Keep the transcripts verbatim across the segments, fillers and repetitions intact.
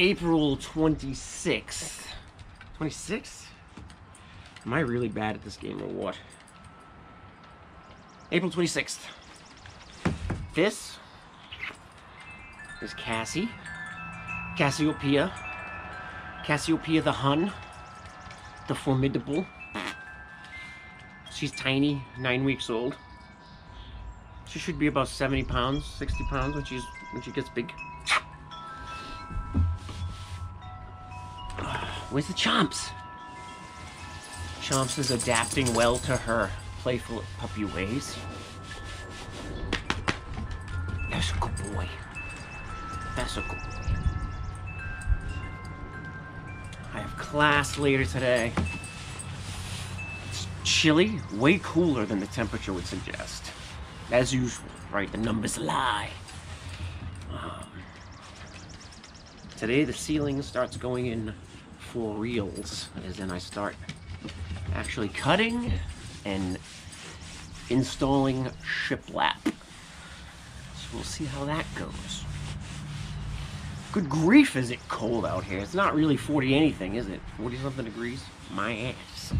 April twenty-sixth. twenty-sixth? Am I really bad at this game or what? April twenty-sixth. This is Cassie. Cassiopeia. Cassiopeia the Hun. The Formidable. She's tiny, nine weeks old. She should be about seventy pounds, sixty pounds when she's when she gets big. Where's the Chomps? Chomps is adapting well to her playful puppy ways. That's a good boy. That's a good boy. I have class later today. It's chilly, way cooler than the temperature would suggest. As usual, right? The numbers lie. Um, today the ceiling starts going in for reals, as in I start actually cutting and installing shiplap. So we'll see how that goes. Good grief, is it cold out here? It's not really forty anything, is it? forty something degrees? My ass.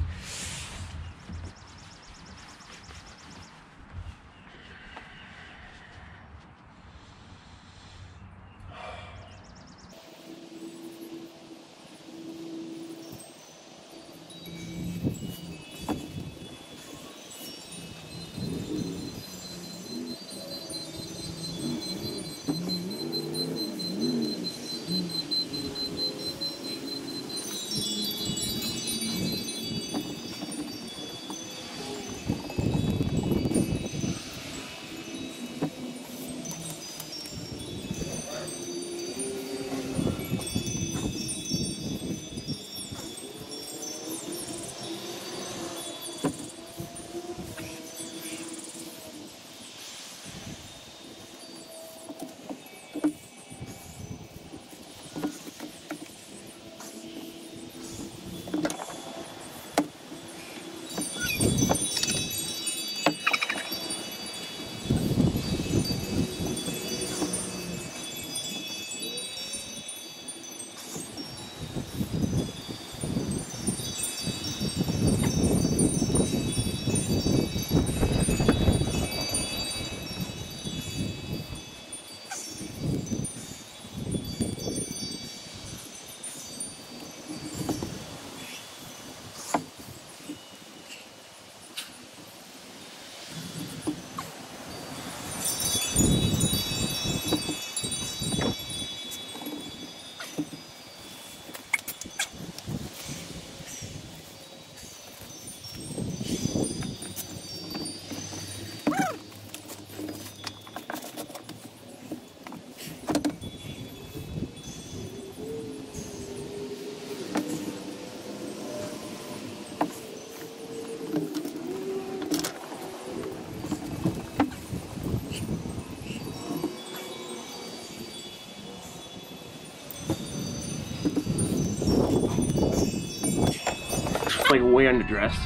Like way underdressed,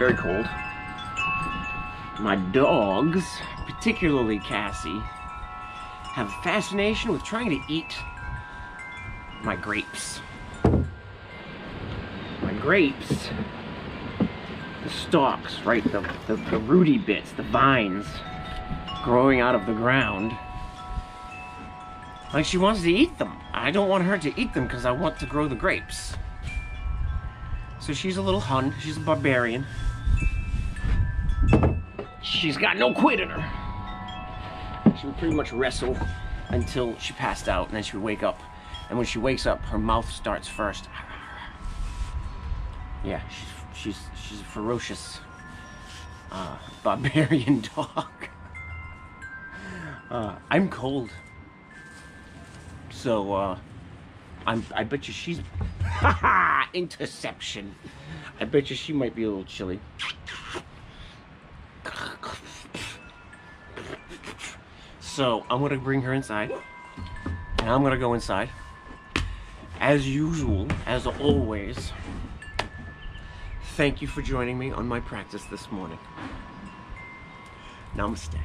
very cold. My dogs, particularly Cassie, have a fascination with trying to eat my grapes. My grapes, the stalks, right, the, the, the rooty bits, the vines growing out of the ground. Like she wants to eat them. I don't want her to eat them because I want to grow the grapes. So she's a little Hun, she's a barbarian. She's got no quit in her. She would pretty much wrestle until she passed out, and then she would wake up. And when she wakes up, her mouth starts first. Yeah, she's, she's, she's a ferocious uh, barbarian dog. Uh, I'm cold. So, uh, I'm, I bet you she's... Haha! Interception. I bet you she might be a little chilly. So, I'm gonna bring her inside. And I'm gonna go inside. As usual, as always, thank you for joining me on my practice this morning. Namaste.